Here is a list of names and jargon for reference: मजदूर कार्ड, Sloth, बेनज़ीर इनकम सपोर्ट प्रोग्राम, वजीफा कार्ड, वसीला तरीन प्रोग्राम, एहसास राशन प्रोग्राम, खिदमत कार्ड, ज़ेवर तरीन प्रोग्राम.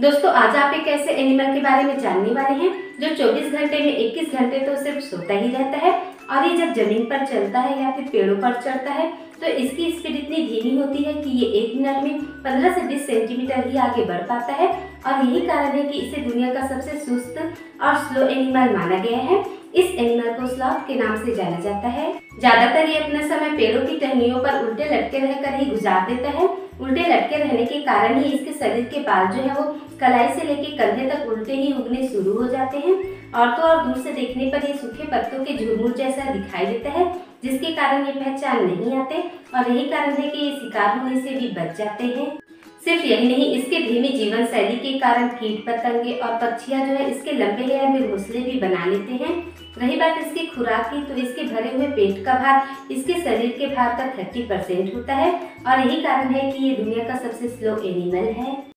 दोस्तों आज आप एक ऐसे एनिमल के बारे में जानने वाले हैं जो 24 घंटे में 21 घंटे तो सिर्फ सोता ही रहता है और ये जब जमीन पर चलता है या फिर पेड़ों पर चढ़ता है तो इसकी स्पीड इतनी धीमी होती है कि ये एक मिनट में 15 से 20 सेंटीमीटर ही आगे बढ़ पाता है और यही कारण है कि इसे दुनिया का सबसे सुस्त और स्लो एनिमल माना गया है। इस एनिमल को स्लॉथ के नाम से जाना जाता है। ज्यादातर ये अपना समय पेड़ों की टहनियों पर उल्टे लटके रहकर ही गुजार देता है। उल्टे लटके रहने के कारण ही इसके शरीर के बाल जो है वो कलाई से लेके कंधे तक उल्टे ही उगने शुरू हो जाते हैं और तो और दूर से देखने पर ये सूखे पत्तों के झुरमुर जैसा दिखाई देता है, जिसके कारण ये पहचान नहीं आते और यही कारण है कि ये शिकार होने से भी बच जाते हैं। सिर्फ यही नहीं, इसके धीमी जीवन शैली के कारण कीट पतंगे और पक्षियाँ जो है इसके लंबे लेयर में घोंसले भी बना लेते हैं। रही बात इसकी खुराक की, तो इसके भरे हुए पेट का भार इसके शरीर के भार का 30% होता है और यही कारण है कि ये दुनिया का सबसे स्लो एनिमल है।